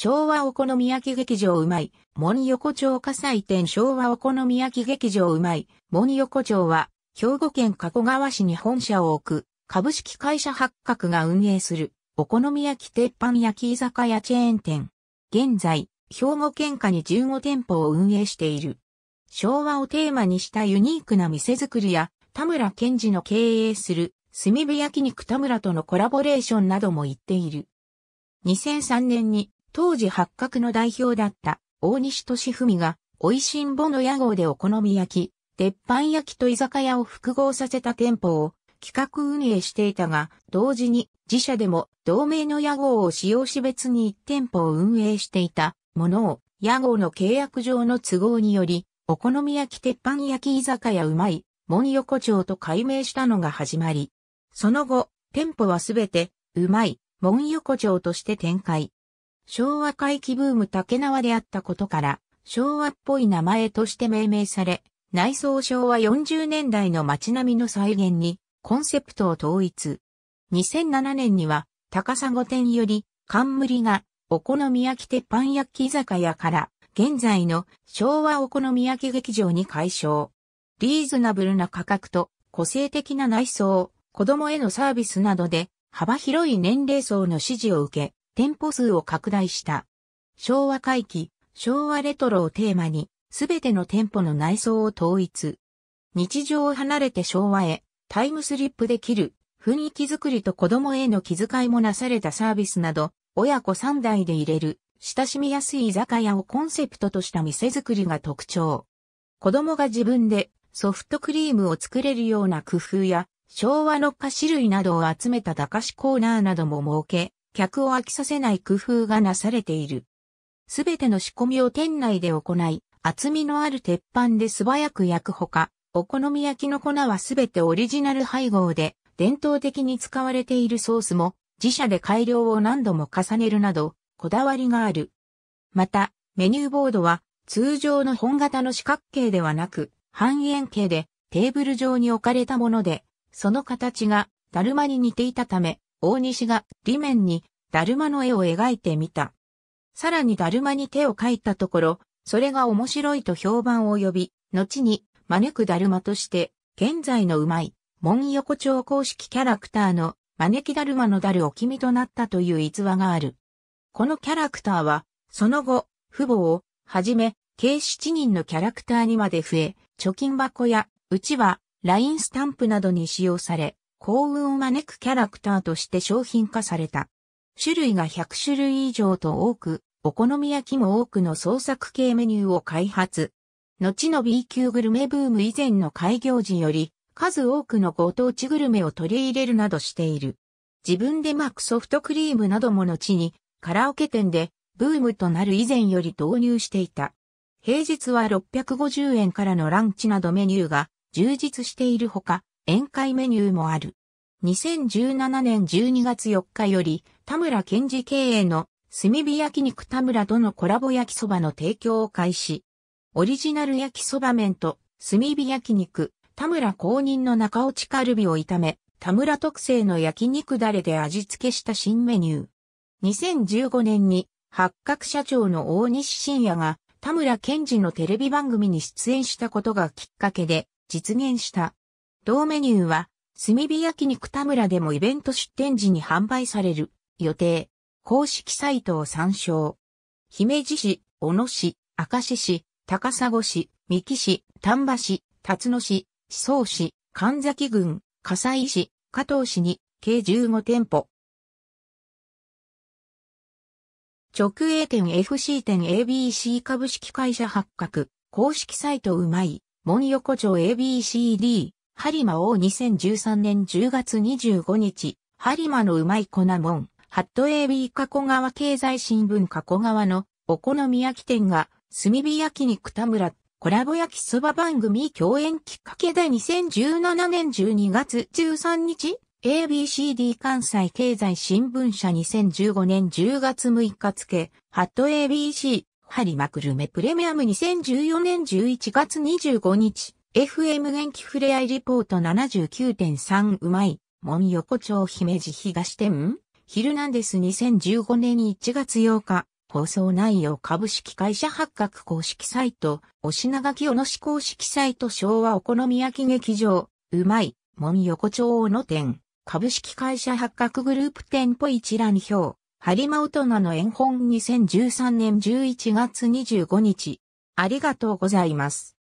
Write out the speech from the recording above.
昭和お好み焼き劇場うまいもん横丁火災店。昭和お好み焼き劇場うまいもん横丁は、兵庫県加古川市に本社を置く、株式会社八角が運営する、お好み焼き鉄板焼き居酒屋チェーン店。現在、兵庫県下に15店舗を運営している。昭和をテーマにしたユニークな店作りや、田村健二の経営する、炭火焼肉田村とのコラボレーションなども行っている。2003年に当時八角の代表だった大西俊文が美味しんぼの屋号でお好み焼き、鉄板焼きと居酒屋を複合させた店舗を企画運営していたが、同時に自社でも同名の屋号を使用し別に1店舗を運営していたものを屋号の契約上の都合により、お好み焼き鉄板焼き居酒屋うまいもん横丁と改名したのが始まり。その後、店舗はすべて、うまい、もん横丁として展開。昭和回帰ブーム竹縄であったことから、昭和っぽい名前として命名され、内装昭和40年代の街並みの再現に、コンセプトを統一。2007年には、高砂店より、冠が、お好み焼き鉄板焼き居酒屋から、現在の昭和お好み焼き劇場に改称。リーズナブルな価格と、個性的な内装。子供へのサービスなどで幅広い年齢層の支持を受け、店舗数を拡大した。昭和回帰、昭和レトロをテーマに、すべての店舗の内装を統一。日常を離れて昭和へ、タイムスリップできる、雰囲気づくりと子供への気遣いもなされたサービスなど、親子3代で入れる、親しみやすい居酒屋をコンセプトとした店づくりが特徴。子供が自分でソフトクリームを作れるような工夫や、昭和の菓子類などを集めた駄菓子コーナーなども設け、客を飽きさせない工夫がなされている。すべての仕込みを店内で行い、厚みのある鉄板で素早く焼くほか、お好み焼きの粉はすべてオリジナル配合で、伝統的に使われているソースも、自社で改良を何度も重ねるなど、こだわりがある。また、メニューボードは、通常の本型の四角形ではなく、半円形で、テーブル上に置かれたもので、その形がだるまに似ていたため、大西が裏面にだるまの絵を描いてみた。さらにだるまに手を描いたところ、それが面白いと評判を呼び、後に招くだるまとして、現在のうまい、もん横丁公式キャラクターの招きだるまのだるおきみとなったという逸話がある。このキャラクターは、その後、父母をはじめ、計7人のキャラクターにまで増え、貯金箱やうちわ、ラインスタンプなどに使用され、幸運を招くキャラクターとして商品化された。種類が100種類以上と多く、お好み焼きも多くの創作系メニューを開発。後の B 級グルメブーム以前の開業時より、数多くのご当地グルメを取り入れるなどしている。自分で巻くソフトクリームなども後に、カラオケ店でブームとなる以前より導入していた。平日は650円からのランチなどメニューが、充実しているほか、宴会メニューもある。2017年12月4日より、田村健二経営の炭火焼肉田村とのコラボ焼きそばの提供を開始。オリジナル焼きそば麺と炭火焼肉、田村公認の中落ちカルビを炒め、田村特製の焼肉ダレで味付けした新メニュー。2015年に、八角社長の大西晋也が田村健二のテレビ番組に出演したことがきっかけで、実現した。同メニューは、炭火焼肉田村でもイベント出店時に販売される予定。公式サイトを参照。姫路市、小野市、明石市、高砂市、三木市、丹波市、辰野市、宍粟市、神崎郡、笠井市、加東市に、計15店舗。直営店 FC 店 ABC 株式会社八角、公式サイトうまい。もん横丁 ABCD、播磨を2013年10月25日、播磨のうまい粉もん、ハット AB 加古川経済新聞加古川のお好み焼き店が、炭火焼肉田村、コラボ焼きそば番組共演きっかけで2017年12月13日、ABCD 関西経済新聞社2015年10月6日付、ハット ABC、播磨グルメプレミアム2014年11月25日、FM 元気ふれあいリポート 79.3 うまい、もん横丁姫路東店、ヒルナンデス2015年1月8日、放送内容株式会社八角公式サイト、押長清野市公式サイト昭和お好み焼き劇場、うまい、もん横丁小野店、株式会社八角グループ店舗一覧表、播磨大人の演本2013年11月25日。ありがとうございます。